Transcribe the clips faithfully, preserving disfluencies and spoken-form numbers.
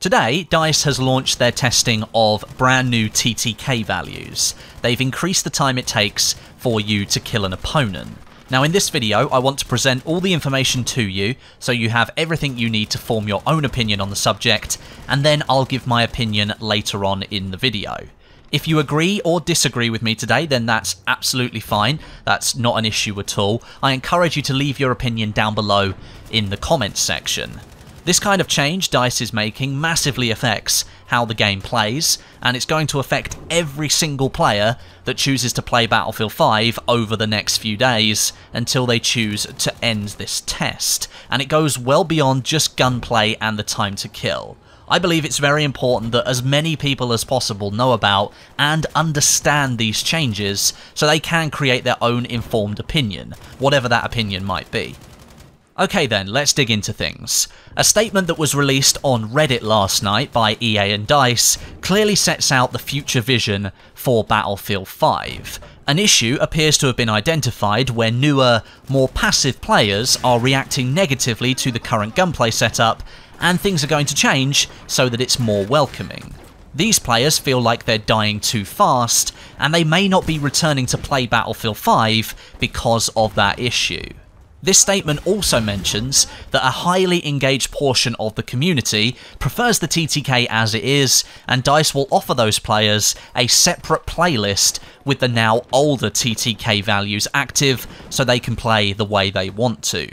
Today, DICE has launched their testing of brand new T T K values. They've increased the time it takes for you to kill an opponent. Now in this video, I want to present all the information to you, so you have everything you need to form your own opinion on the subject, and then I'll give my opinion later on in the video. If you agree or disagree with me today, then that's absolutely fine. That's not an issue at all. I encourage you to leave your opinion down below in the comments section. This kind of change DICE is making massively affects how the game plays, and it's going to affect every single player that chooses to play Battlefield five over the next few days until they choose to end this test. And it goes well beyond just gunplay and the time to kill. I believe it's very important that as many people as possible know about and understand these changes so they can create their own informed opinion, whatever that opinion might be. Okay then, let's dig into things. A statement that was released on Reddit last night by E A and DICE clearly sets out the future vision for Battlefield five. An issue appears to have been identified where newer, more passive players are reacting negatively to the current gunplay setup, and things are going to change so that it's more welcoming. These players feel like they're dying too fast, and they may not be returning to play Battlefield five because of that issue. This statement also mentions that a highly engaged portion of the community prefers the T T K as it is, and DICE will offer those players a separate playlist with the now older T T K values active so they can play the way they want to.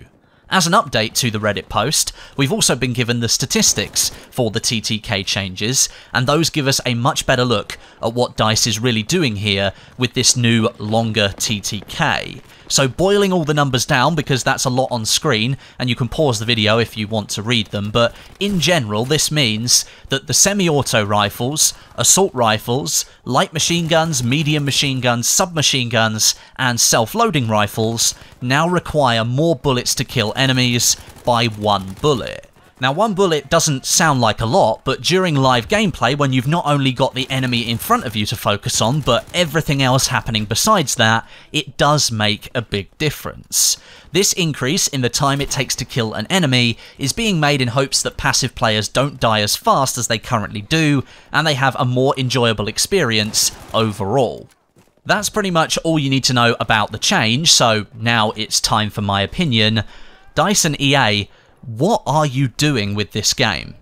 As an update to the Reddit post, we've also been given the statistics for the T T K changes, and those give us a much better look at what DICE is really doing here with this new longer T T K. So boiling all the numbers down, because that's a lot on screen, and you can pause the video if you want to read them, but in general this means that the semi-auto rifles, assault rifles, light machine guns, medium machine guns, submachine guns, and self-loading rifles now require more bullets to kill enemies by one bullet. Now one bullet doesn't sound like a lot, but during live gameplay, when you've not only got the enemy in front of you to focus on, but everything else happening besides that, it does make a big difference. This increase in the time it takes to kill an enemy is being made in hopes that passive players don't die as fast as they currently do, and they have a more enjoyable experience overall. That's pretty much all you need to know about the change, so now it's time for my opinion. DICE and E A, what are you doing with this game?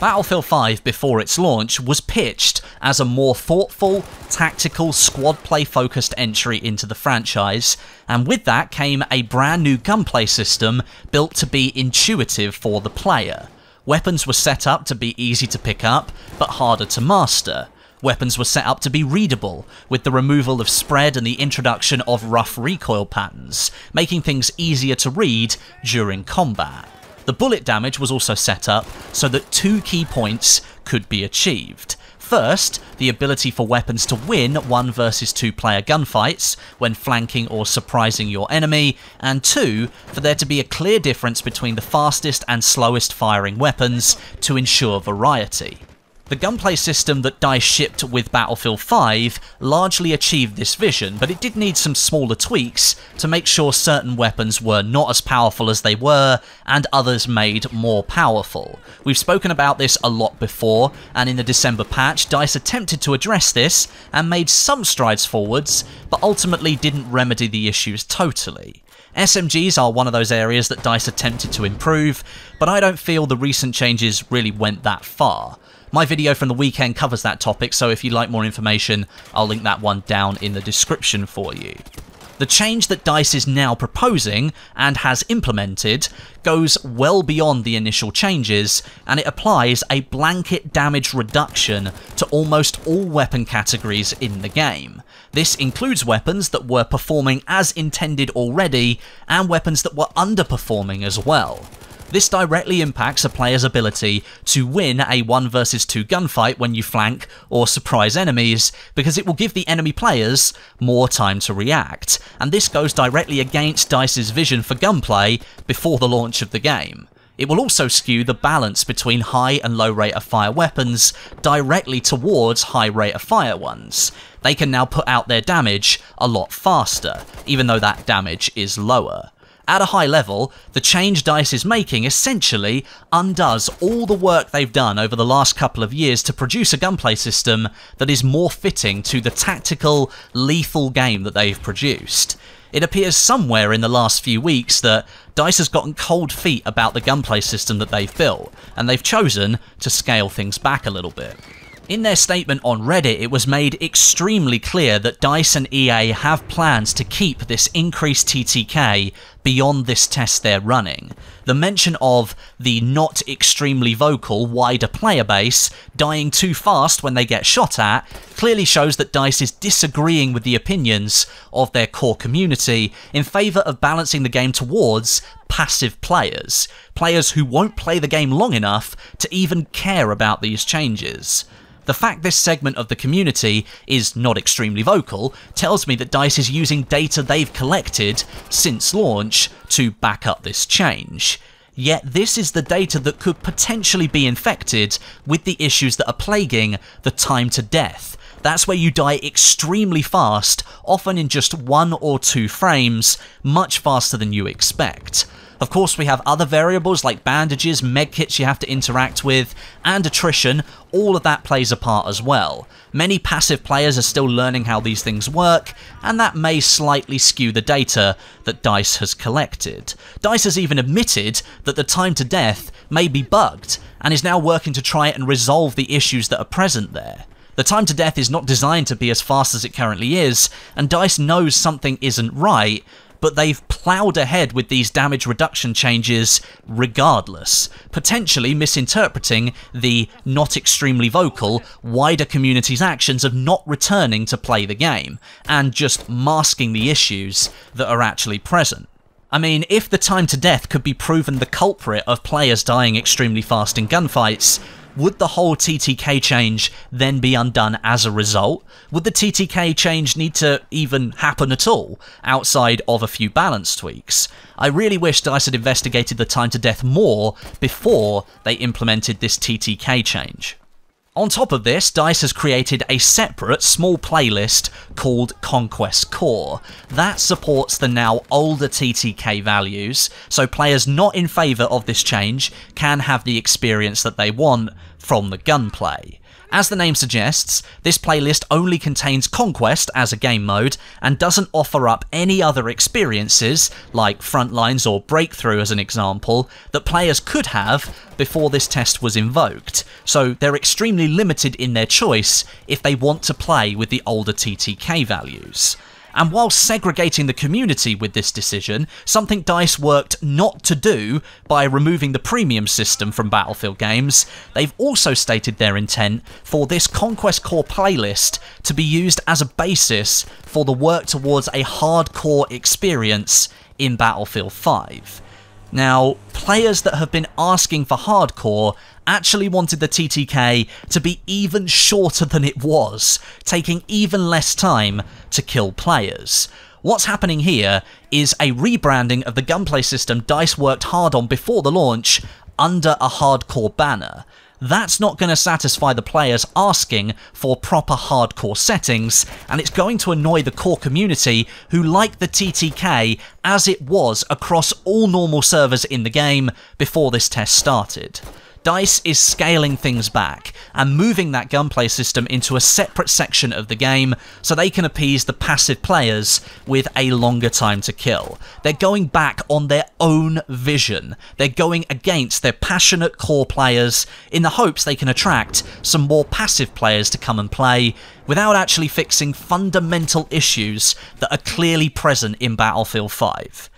Battlefield five, before its launch, was pitched as a more thoughtful, tactical, squad-play-focused entry into the franchise, and with that came a brand new gunplay system built to be intuitive for the player. Weapons were set up to be easy to pick up, but harder to master. Weapons were set up to be readable, with the removal of spread and the introduction of rough recoil patterns, making things easier to read during combat. The bullet damage was also set up so that two key points could be achieved. First, the ability for weapons to win one versus two player gunfights when flanking or surprising your enemy, and two, for there to be a clear difference between the fastest and slowest firing weapons to ensure variety. The gunplay system that DICE shipped with Battlefield five largely achieved this vision, but it did need some smaller tweaks to make sure certain weapons were not as powerful as they were, and others made more powerful. We've spoken about this a lot before, and in the December patch, DICE attempted to address this and made some strides forwards, but ultimately didn't remedy the issues totally. S M Gs are one of those areas that DICE attempted to improve, but I don't feel the recent changes really went that far. My video from the weekend covers that topic, so if you'd like more information, I'll link that one down in the description for you. The change that DICE is now proposing, and has implemented, goes well beyond the initial changes, and it applies a blanket damage reduction to almost all weapon categories in the game. This includes weapons that were performing as intended already, and weapons that were underperforming as well. This directly impacts a player's ability to win a one versus two gunfight when you flank or surprise enemies, because it will give the enemy players more time to react, and this goes directly against DICE's vision for gunplay before the launch of the game. It will also skew the balance between high and low rate of fire weapons directly towards high rate of fire ones. They can now put out their damage a lot faster, even though that damage is lower. at a high level, the change DICE is making essentially undoes all the work they've done over the last couple of years to produce a gunplay system that is more fitting to the tactical, lethal game that they've produced. It appears somewhere in the last few weeks that DICE has gotten cold feet about the gunplay system that they've built, and they've chosen to scale things back a little bit. In their statement on Reddit, it was made extremely clear that DICE and E A have plans to keep this increased T T K beyond this test they're running. The mention of the not extremely vocal wider player base dying too fast when they get shot at clearly shows that DICE is disagreeing with the opinions of their core community in favour of balancing the game towards passive players, players who won't play the game long enough to even care about these changes. The fact this segment of the community is not extremely vocal tells me that DICE is using data they've collected since launch to back up this change. Yet this is the data that could potentially be infected with the issues that are plaguing the time to death. That's where you die extremely fast, often in just one or two frames, much faster than you expect. Of course, we have other variables like bandages, medkits you have to interact with, and attrition. All of that plays a part as well. Many passive players are still learning how these things work, and that may slightly skew the data that DICE has collected. DICE has even admitted that the time to death may be bugged, and is now working to try and resolve the issues that are present there. The time to death is not designed to be as fast as it currently is, and DICE knows something isn't right, but they've ploughed ahead with these damage reduction changes regardless, potentially misinterpreting the not extremely vocal wider community's actions of not returning to play the game, and just masking the issues that are actually present. I mean, if the time to death could be proven the culprit of players dying extremely fast in gunfights, would the whole T T K change then be undone as a result? Would the T T K change need to even happen at all, outside of a few balance tweaks? I really wish DICE had investigated the time to death more before they implemented this T T K change. On top of this, DICE has created a separate, small playlist called Conquest Core. That supports the now older T T K values, so players not in favour of this change can have the experience that they want from the gunplay. As the name suggests, this playlist only contains Conquest as a game mode and doesn't offer up any other experiences, like Frontlines or Breakthrough as an example, that players could have before this test was invoked, so they're extremely limited in their choice if they want to play with the older T T K values. And while segregating the community with this decision, something DICE worked not to do by removing the premium system from Battlefield games, they've also stated their intent for this Conquest Core playlist to be used as a basis for the work towards a hardcore experience in Battlefield five. Now, players that have been asking for hardcore actually wanted the T T K to be even shorter than it was, taking even less time to kill players. What's happening here is a rebranding of the gunplay system DICE worked hard on before the launch under a hardcore banner. That's not going to satisfy the players asking for proper hardcore settings, and it's going to annoy the core community who like the T T K as it was across all normal servers in the game before this test started. DICE is scaling things back and moving that gunplay system into a separate section of the game so they can appease the passive players with a longer time to kill. They're going back on their own vision. They're going against their passionate core players in the hopes they can attract some more passive players to come and play without actually fixing fundamental issues that are clearly present in Battlefield five.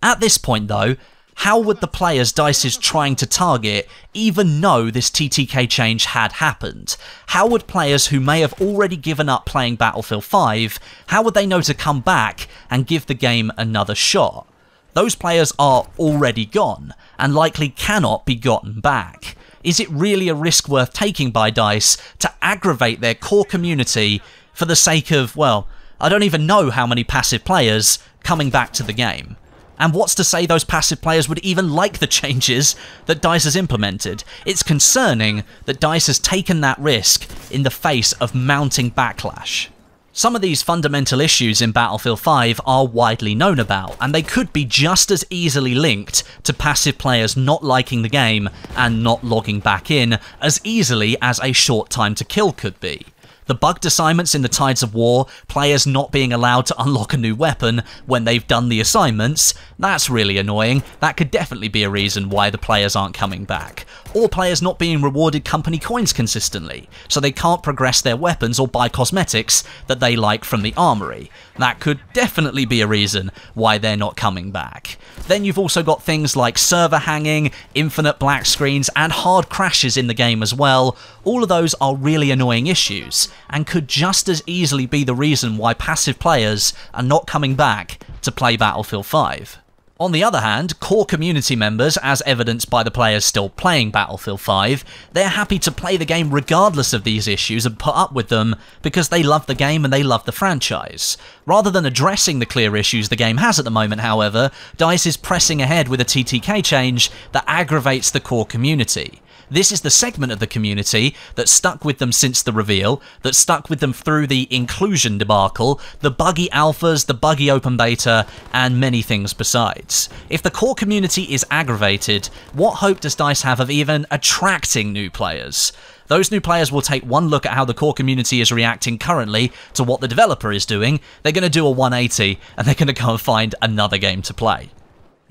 At this point though, how would the players DICE is trying to target even know this T T K change had happened? How would players who may have already given up playing Battlefield five, how would they know to come back and give the game another shot? Those players are already gone, and likely cannot be gotten back. Is it really a risk worth taking by DICE to aggravate their core community for the sake of, well, I don't even know how many passive players coming back to the game? And what's to say those passive players would even like the changes that DICE has implemented? It's concerning that DICE has taken that risk in the face of mounting backlash. Some of these fundamental issues in Battlefield five are widely known about, and they could be just as easily linked to passive players not liking the game and not logging back in as easily as a short time to kill could be. The bugged assignments in the Tides of War, players not being allowed to unlock a new weapon when they've done the assignments, that's really annoying. That could definitely be a reason why the players aren't coming back. Or players not being rewarded company coins consistently, so they can't progress their weapons or buy cosmetics that they like from the armory. That could definitely be a reason why they're not coming back. Then you've also got things like server hanging, infinite black screens, and hard crashes in the game as well. All of those are really annoying issues, and could just as easily be the reason why passive players are not coming back to play Battlefield five. On the other hand, core community members, as evidenced by the players still playing Battlefield five, they're happy to play the game regardless of these issues and put up with them because they love the game and they love the franchise. Rather than addressing the clear issues the game has at the moment, however, DICE is pressing ahead with a T T K change that aggravates the core community. This is the segment of the community that stuck with them since the reveal, that stuck with them through the inclusion debacle, the buggy alphas, the buggy open beta, and many things besides. If the core community is aggravated, what hope does DICE have of even attracting new players? Those new players will take one look at how the core community is reacting currently to what the developer is doing, they're going to do a one eighty, and they're going to go and find another game to play.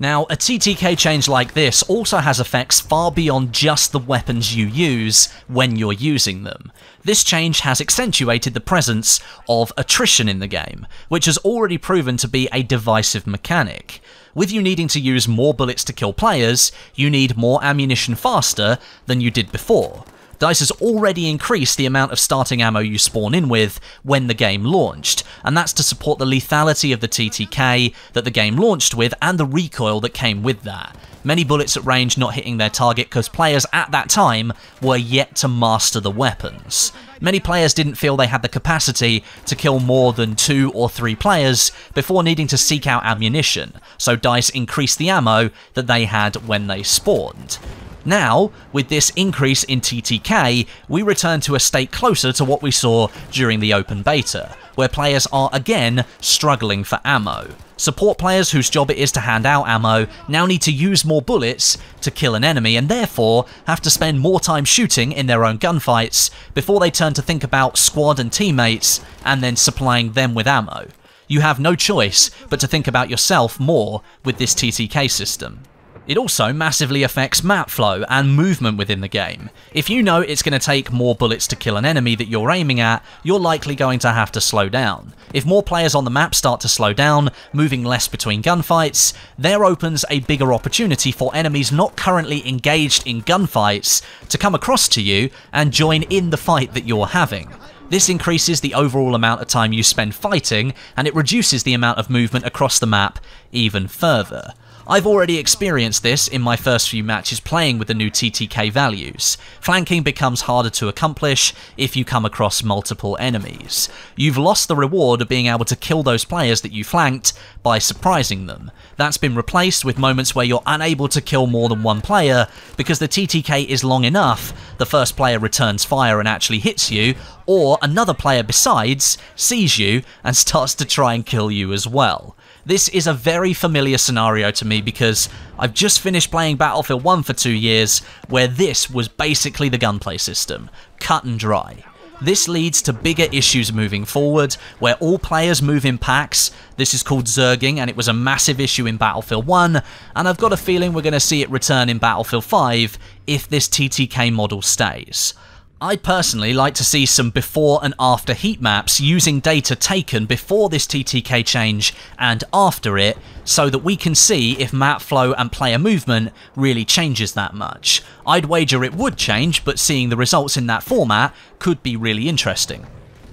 Now, a T T K change like this also has effects far beyond just the weapons you use when you're using them. This change has accentuated the presence of attrition in the game, which has already proven to be a divisive mechanic. With you needing to use more bullets to kill players, you need more ammunition faster than you did before. DICE has already increased the amount of starting ammo you spawn in with when the game launched, and that's to support the lethality of the T T K that the game launched with and the recoil that came with that. Many bullets at range not hitting their target because players at that time were yet to master the weapons. Many players didn't feel they had the capacity to kill more than two or three players before needing to seek out ammunition, so DICE increased the ammo that they had when they spawned. Now, with this increase in T T K, we return to a state closer to what we saw during the open beta, where players are again struggling for ammo. Support players whose job it is to hand out ammo now need to use more bullets to kill an enemy and therefore have to spend more time shooting in their own gunfights before they turn to think about squad and teammates and then supplying them with ammo. You have no choice but to think about yourself more with this T T K system. It also massively affects map flow and movement within the game. If you know it's going to take more bullets to kill an enemy that you're aiming at, you're likely going to have to slow down. If more players on the map start to slow down, moving less between gunfights, there opens a bigger opportunity for enemies not currently engaged in gunfights to come across to you and join in the fight that you're having. This increases the overall amount of time you spend fighting, and it reduces the amount of movement across the map even further. I've already experienced this in my first few matches playing with the new T T K values. Flanking becomes harder to accomplish if you come across multiple enemies. You've lost the reward of being able to kill those players that you flanked by surprising them. That's been replaced with moments where you're unable to kill more than one player because the T T K is long enough, the first player returns fire and actually hits you, or another player besides sees you and starts to try and kill you as well. This is a very familiar scenario to me because I've just finished playing Battlefield one for two years where this was basically the gunplay system, cut and dry. This leads to bigger issues moving forward where all players move in packs. This is called zerging and it was a massive issue in Battlefield one, and I've got a feeling we're going to see it return in Battlefield five if this T T K model stays. I'd personally like to see some before and after heat maps using data taken before this T T K change and after it, so that we can see if map flow and player movement really changes that much. I'd wager it would change, but seeing the results in that format could be really interesting.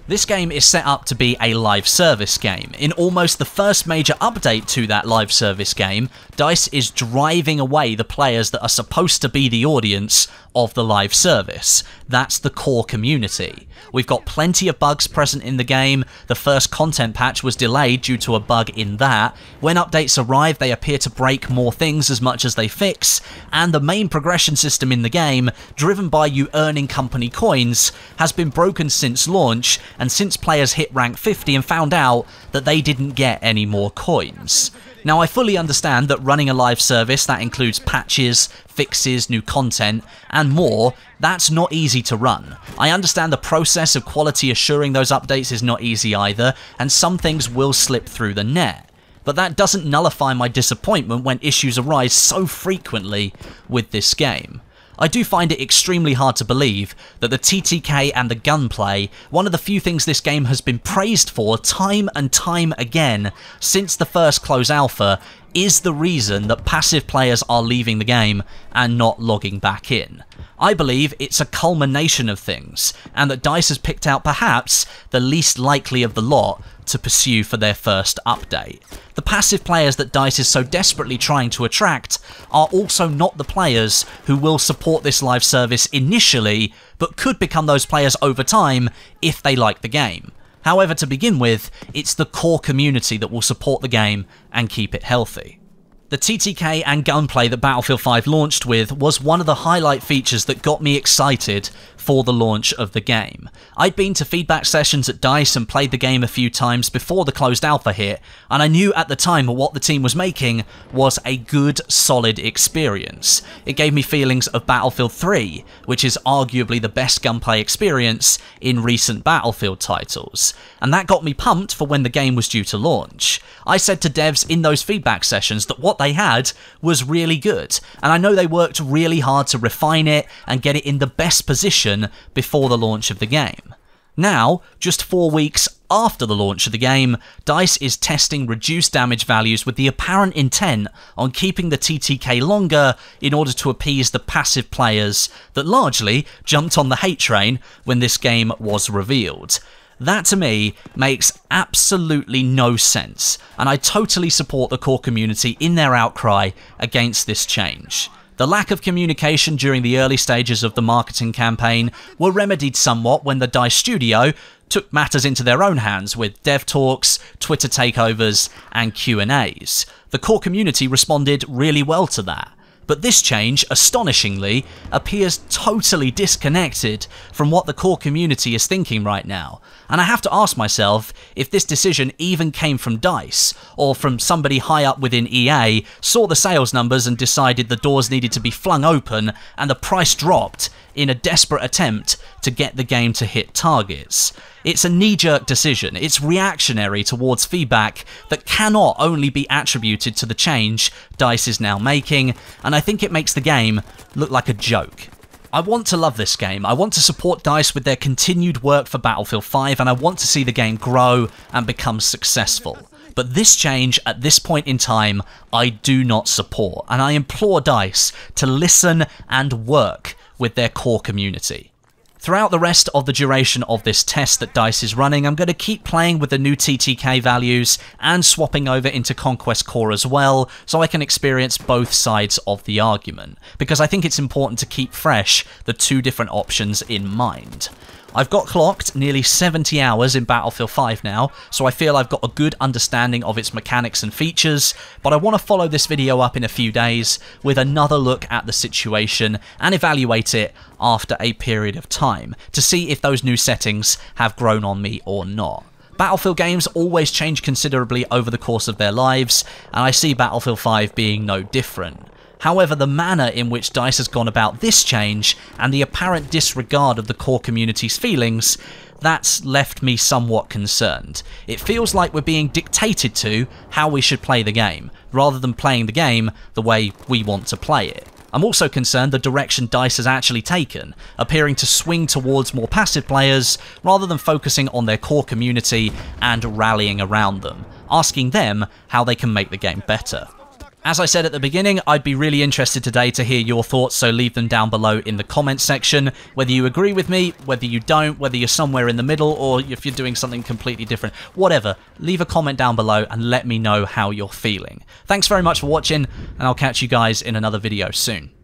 This game is set up to be a live service game. In almost the first major update to that live service game, DICE is driving away the players that are supposed to be the audience of the live service. That's the core community. We've got plenty of bugs present in the game. The first content patch was delayed due to a bug in that. When updates arrive, they appear to break more things as much as they fix, and the main progression system in the game, driven by you earning company coins, has been broken since launch, and since players hit rank fifty and found out that they didn't get any more coins. Now, I fully understand that running a live service that includes patches, fixes, new content, and more, that's not easy to run. I understand the process of quality assuring those updates is not easy either, and some things will slip through the net. But that doesn't nullify my disappointment when issues arise so frequently with this game. I do find it extremely hard to believe that the T T K and the gunplay, one of the few things this game has been praised for time and time again since the first close alpha, is the reason that passive players are leaving the game and not logging back in. I believe it's a culmination of things, and that DICE has picked out perhaps the least likely of the lot to pursue for their first update. The passive players that DICE is so desperately trying to attract are also not the players who will support this live service initially, but could become those players over time if they like the game. However, to begin with, it's the core community that will support the game and keep it healthy. The T T K and gunplay that Battlefield five launched with was one of the highlight features that got me excited for the launch of the game. I'd been to feedback sessions at DICE and played the game a few times before the closed alpha hit, and I knew at the time what the team was making was a good, solid experience. It gave me feelings of Battlefield three, which is arguably the best gunplay experience in recent Battlefield titles, and that got me pumped for when the game was due to launch. I said to devs in those feedback sessions that what they had was really good, and I know they worked really hard to refine it and get it in the best position before the launch of the game. Now, just four weeks after the launch of the game, DICE is testing reduced damage values with the apparent intent on keeping the T T K longer in order to appease the passive players that largely jumped on the hate train when this game was revealed. That, to me, makes absolutely no sense, and I totally support the core community in their outcry against this change. The lack of communication during the early stages of the marketing campaign were remedied somewhat when the DICE studio took matters into their own hands with dev talks, Twitter takeovers, and Q and A's. The core community responded really well to that. But this change, astonishingly, appears totally disconnected from what the core community is thinking right now. And I have to ask myself if this decision even came from DICE, or from somebody high up within E A, saw the sales numbers and decided the doors needed to be flung open and the price dropped in a desperate attempt to get the game to hit targets. It's a knee-jerk decision. It's reactionary towards feedback that cannot only be attributed to the change DICE is now making, and I think it makes the game look like a joke. I want to love this game. I want to support DICE with their continued work for Battlefield five, and I want to see the game grow and become successful. But this change, at this point in time, I do not support, and I implore DICE to listen and work with their core community. Throughout the rest of the duration of this test that DICE is running, I'm going to keep playing with the new T T K values and swapping over into Conquest Core as well, so I can experience both sides of the argument, because I think it's important to keep fresh the two different options in mind. I've got clocked nearly seventy hours in Battlefield five now, so I feel I've got a good understanding of its mechanics and features, but I want to follow this video up in a few days with another look at the situation and evaluate it after a period of time to see if those new settings have grown on me or not. Battlefield games always change considerably over the course of their lives, and I see Battlefield five being no different. However, the manner in which DICE has gone about this change, and the apparent disregard of the core community's feelings, that's left me somewhat concerned. It feels like we're being dictated to how we should play the game, rather than playing the game the way we want to play it. I'm also concerned the direction DICE has actually taken, appearing to swing towards more passive players, rather than focusing on their core community and rallying around them, asking them how they can make the game better. As I said at the beginning, I'd be really interested today to hear your thoughts, so leave them down below in the comments section. Whether you agree with me, whether you don't, whether you're somewhere in the middle, or if you're doing something completely different, whatever, leave a comment down below and let me know how you're feeling. Thanks very much for watching, and I'll catch you guys in another video soon.